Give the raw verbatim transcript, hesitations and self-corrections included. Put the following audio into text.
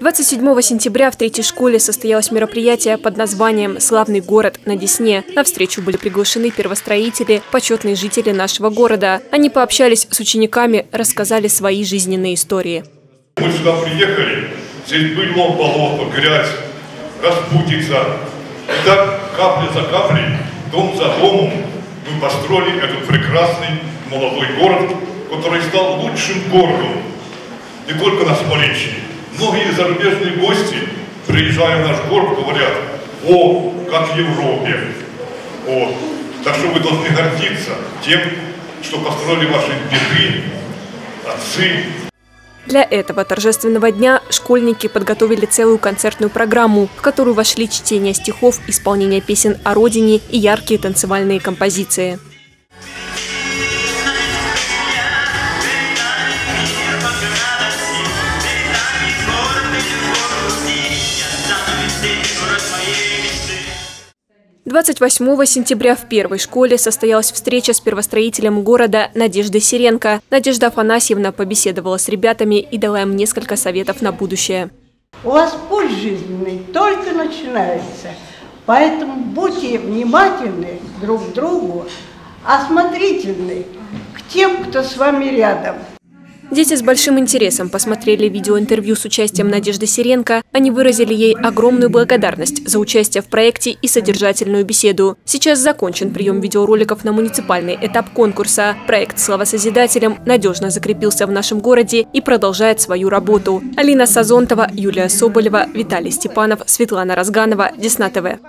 двадцать седьмого сентября в третьей школе состоялось мероприятие под названием «Славный город» на Десне. На встречу были приглашены первостроители, почетные жители нашего города. Они пообщались с учениками, рассказали свои жизненные истории. Мы сюда приехали, здесь было болото, грязь, распутица. И так капля за каплей, дом за домом мы построили этот прекрасный молодой город, который стал лучшим городом не только на Смоленщине. Многие зарубежные гости, приезжая в наш город, говорят: о, как в Европе. О, так что вы должны гордиться тем, что построили ваши деды, отцы. Для этого торжественного дня школьники подготовили целую концертную программу, в которую вошли чтение стихов, исполнение песен о родине и яркие танцевальные композиции. двадцать восьмого сентября в первой школе состоялась встреча с первостроителем города Надеждой Сиренко. Надежда Афанасьевна побеседовала с ребятами и дала им несколько советов на будущее. У вас путь жизненный только начинается, поэтому будьте внимательны друг к другу, осмотрительны к тем, кто с вами рядом. Дети с большим интересом посмотрели видеоинтервью с участием Надежды Сиренко. Они выразили ей огромную благодарность за участие в проекте и содержательную беседу. Сейчас закончен прием видеороликов на муниципальный этап конкурса. Проект «Слава Созидателям» надежно закрепился в нашем городе и продолжает свою работу. Алина Сазонтова, Юлия Соболева, Виталий Степанов, Светлана Разганова, Десна-ТВ.